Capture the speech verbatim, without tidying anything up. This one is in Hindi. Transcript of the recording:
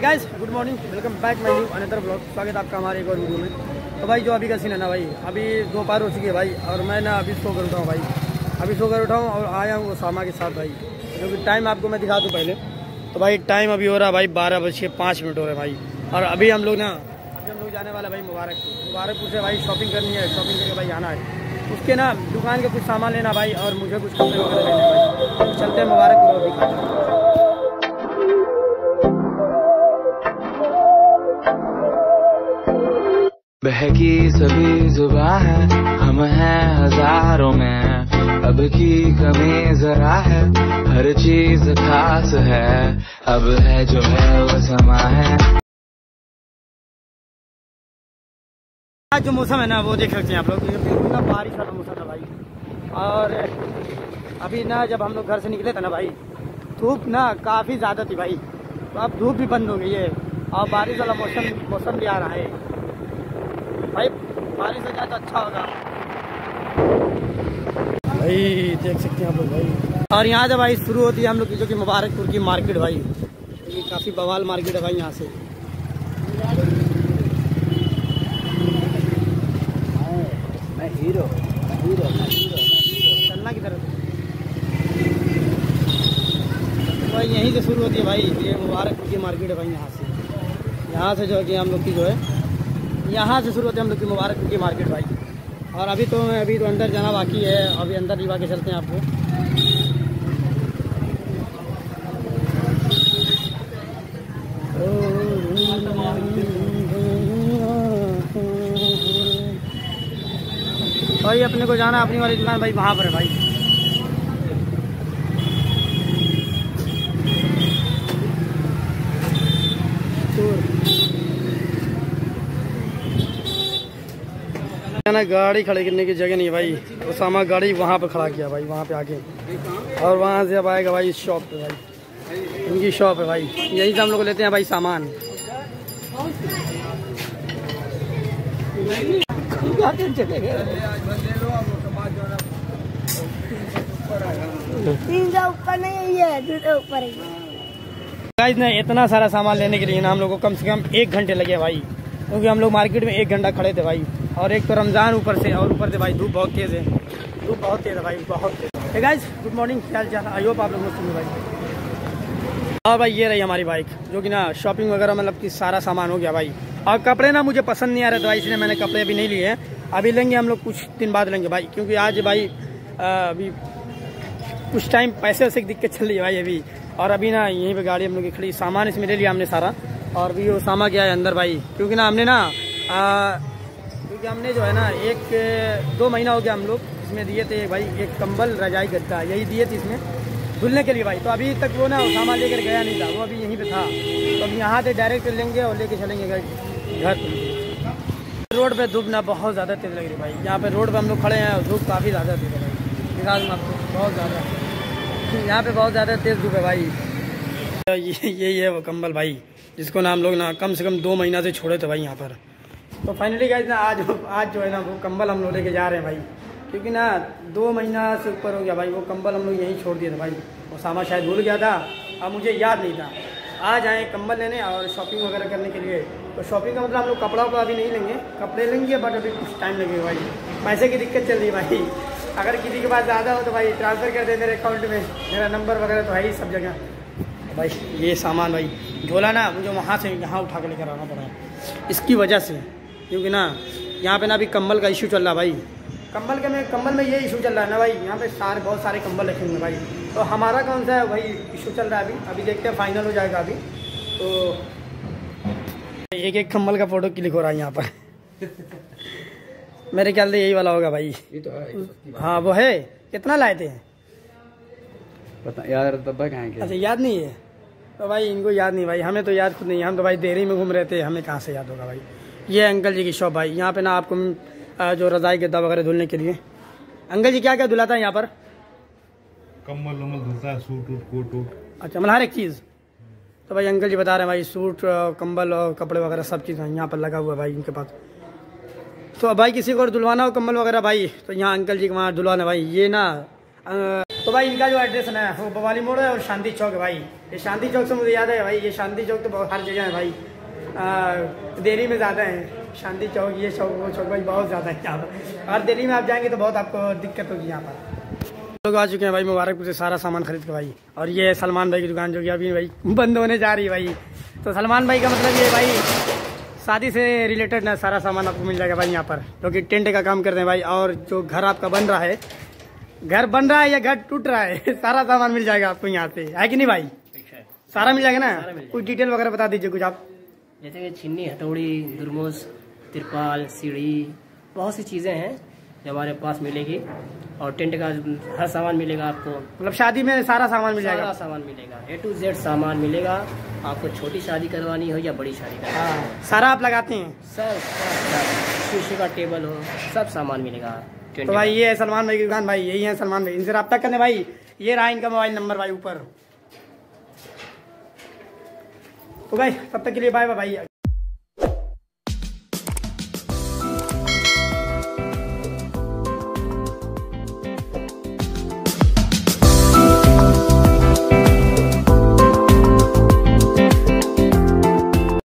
Hey guys, good morning, welcome back my new another blog. स्वागत आपका हमारे एक और वीडियो में। तो भाई जो अभी का सीन है ना भाई, अभी दोपहर हो चुकी है भाई, और मैं ना अभी सो कर उठाऊँ भाई, अभी सो कर उठाऊँ और आया हूँ ओसामा के साथ भाई। क्योंकि टाइम आपको मैं दिखा दूँ पहले, तो भाई टाइम अभी हो रहा है भाई बारह बज के पाँच मिनट हो रहे भाई। और अभी हम लोग ना अभी हम लोग जाने वाला भाई मुबारकपुर मुबारकपुर से भाई शॉपिंग करनी है, शॉपिंग करके भाई आना है, उसके ना दुकान का कुछ सामान लेना भाई, और मुझे कुछ कपड़े वगैरह लेना है। चलते हैं मुबारकपुर दिखाते हैं। बहकी सभी जुबा है, हम हैं हजारों में, अब की कमी जरा है, हर चीज खास है, अब है जो है वो समा है। आज जो मौसम है ना वो देख सकते हैं आप लोग, बिल्कुल ना बारिश वाला मौसम है भाई। और अभी ना जब हम लोग घर से निकले थे ना भाई, धूप ना काफ़ी ज़्यादा थी भाई, तो अब धूप भी बंद हो गई है और बारिश वाला मौसम मौसम भी आ रहा है भाई। बारिश हो जाए तो अच्छा होगा भाई, देख सकते हैं आप लोग भाई। और यहाँ से भाई शुरू होती है हम लोग की जो कि मुबारकपुर की मार्केट भाई, ये काफ़ी बवाल मार्केट है भाई। यहाँ से मैं हीरो हीरो चलना की तरफ भाई, यहीं से शुरू होती है भाई, ये मुबारकपुर की मार्केट है भाई। यहाँ से यहाँ से जो कि हम लोग की जो है यहाँ से शुरू होते हैं हम लोग की मुबारकपुर की मार्केट भाई। और अभी तो अभी तो अंदर जाना बाकी है, अभी अंदर भी बाकी चलते हैं आपको भाई। अपने को जाना अपनी वाली दुकान भाई वहाँ पर है भाई। ना गाड़ी खड़ी करने की जगह नहीं भाई, ओसामा गाड़ी वहाँ पर खड़ा किया भाई, वहाँ पे आके, और वहाँ से अब आएगा भाई शॉप पे भाई, उनकी शॉप है भाई। यहीं से हम लोग लेते हैं भाई सामान। इतना सारा सामान लेने के लिए ना हम लोग को कम से कम एक घंटे लगे भाई, क्योंकि हम लोग मार्केट में एक घंटा खड़े थे भाई। और एक तो रमज़ान ऊपर से, और ऊपर से भाई धूप बहुत तेज़ है, धूप बहुत तेज़ है भाई, बहुत तेज़ है। गाइस गुड मॉर्निंग, क्या हाल आई होप आप लोग सुनिए भाई। और भाई ये रही हमारी बाइक, जो कि ना शॉपिंग वगैरह मतलब कि सारा सामान हो गया भाई। और कपड़े ना मुझे पसंद नहीं आ रहे थे भाई, इसलिए मैंने कपड़े अभी नहीं लिए हैं, अभी लेंगे हम लोग कुछ दिन बाद लेंगे भाई। क्योंकि आज भाई अभी कुछ टाइम पैसे से दिक्कत चल रही है भाई अभी। और अभी ना यहीं पर गाड़ी हम लोग की खड़ी, सामान इसमें ले लिया हमने सारा, और भी ओसामा गया है अंदर भाई। क्योंकि ना हमने ना क्योंकि हमने जो है ना एक दो महीना हो गया हम लोग इसमें दिए थे भाई, एक कंबल रजाई गद्दा यही दिए थे इसमें धुलने के लिए भाई। तो अभी तक वो ना ओसामा लेकर गया नहीं था, वो अभी यहीं पे था। तो अब यहाँ से डायरेक्ट लेंगे और लेके चलेंगे घर। रोड पे धूप ना बहुत ज़्यादा तेज़ लग रही भाई, यहाँ पे रोड पर हम लोग खड़े हैं और धूप काफ़ी ज़्यादा तेज़ है भाई, आपको बहुत ज़्यादा यहाँ पर बहुत ज़्यादा तेज़ धूप है भाई। यही है वो कंबल भाई, जिसको ना हम लोग ना कम से कम दो महीना से छोड़े थे भाई यहाँ पर। तो फाइनली गाइस ना आज आज जो है ना वो कंबल हम लोग लेके जा रहे हैं भाई, क्योंकि ना दो महीना से ऊपर हो गया भाई, वो कंबल हम लोग यहीं छोड़ दिए थे भाई। ओसामा शायद भूल गया था, अब मुझे याद नहीं था। आज आए कंबल लेने और शॉपिंग वगैरह करने के लिए। तो शॉपिंग का मतलब हम लोग कपड़ा वपड़ा अभी नहीं लेंगे, कपड़े लेंगे बट अभी कुछ टाइम लगेगा भाई। पैसे की दिक्कत चल रही है भाई, अगर किसी के पास ज़्यादा हो तो भाई ट्रांसफ़र कर दे मेरे अकाउंट में, मेरा नंबर वगैरह तो है ही सब जगह भाई। ये सामान भाई झोला ना मुझे वहाँ से यहाँ उठा कर लेकर आना पड़ा है, इसकी वजह से, क्योंकि ना यहाँ पे ना अभी कंबल का इशू चल रहा है भाई। कंबल के में कंबल में ये इशू चल रहा है ना भाई, यहाँ पे सारे बहुत सारे कंबल रखे हुए हैं भाई। तो हमारा कौन सा है भाई इशू चल रहा है अभी, अभी देखते हैं फाइनल हो जाएगा अभी। तो एक एक कंबल का फ़ोटो क्लिक हो रहा है यहाँ पर। मेरे ख्याल से यही वाला होगा भाई, ये तो है। हाँ वो है, कितना लाए थे पता यार, तब तक आएंगे। अच्छा याद नहीं है, तो भाई इनको याद नहीं भाई, हमें तो याद खुद नहीं है, हम तो भाई देरी में घूम रहे थे, हमें कहाँ से याद होगा भाई। ये अंकल जी की शॉप भाई, यहाँ पे ना आपको जो रजाई गद्दा वगैरह धुलने के लिए। अंकल जी क्या क्या धुलाता है यहाँ पर? कम्बल वम्बल धुलता है, सूट वूट कोट वूट। अच्छा मतलब हर एक चीज़। तो भाई अंकल जी बता रहे हैं भाई सूट कम्बल और कपड़े वगैरह सब चीज़ यहाँ पर लगा हुआ है भाई इनके पास। तो भाई किसी को और धुलवाना हो कम्बल वगैरह भाई, तो यहाँ अंकल जी के वहाँ धुलवाना भाई। ये ना तो भाई इनका जो एड्रेस है ना वो बवाली मोड़ है और शांति चौक है भाई। ये शांति चौक से मुझे याद है भाई, ये शांति चौक तो हर जगह है भाई, आ, देरी में ज़्यादा है शांति चौक, ये चौक वो चौक भाई बहुत ज़्यादा है यहाँ पर। और देरी में आप जाएंगे तो बहुत आपको दिक्कत होगी यहाँ पर। लोग आ चुके हैं भाई मुबारकपुर से सारा सामान खरीद के भाई, और ये सलमान भाई की दुकान जो कि अभी भाई बंद होने जा रही है भाई। तो सलमान भाई का मतलब ये भाई शादी से रिलेटेड ना सारा सामान आपको मिल जाएगा भाई यहाँ पर, क्योंकि टेंट का काम कर रहे हैं भाई। और जो घर आपका बन रहा है, घर बन रहा है या घर टूट रहा है, सारा सामान मिल जाएगा आपको यहाँ से, है कि नहीं भाई? सारा मिल जाएगा ना, कुछ डिटेल वगैरह बता दीजिए कुछ आप। जैसे कि छिन्नी, हथौड़ी, दुर्मोस, तिरपाल, सीढ़ी, बहुत सी चीजें हैं जो हमारे पास मिलेगी। और टेंट का हर सामान मिलेगा आपको, मतलब शादी में सारा सामान मिल जाएगा, सारा सामान मिलेगा, ए टू जेड सामान मिलेगा आपको। छोटी शादी करवानी हो या बड़ी शादी करवानी, सारा आप लगाते हैं सर, शीशे का टेबल हो, सब सामान मिलेगा। तो भाई ये है सलमान भाई की दुकान भाई, यही है सलमान भाई, इनसे रब्ता करने भाई। ये रहा इनका मोबाइल नंबर भाई ऊपर। तो भाई तब तक के लिए बाय बाय भाई।